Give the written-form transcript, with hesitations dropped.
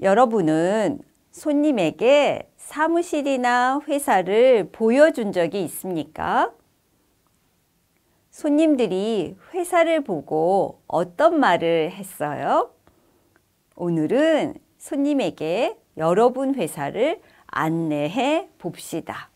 여러분은 손님에게 사무실이나 회사를 보여준 적이 있습니까? 손님들이 회사를 보고 어떤 말을 했어요? 오늘은 손님에게 여러분 회사를 안내해 봅시다.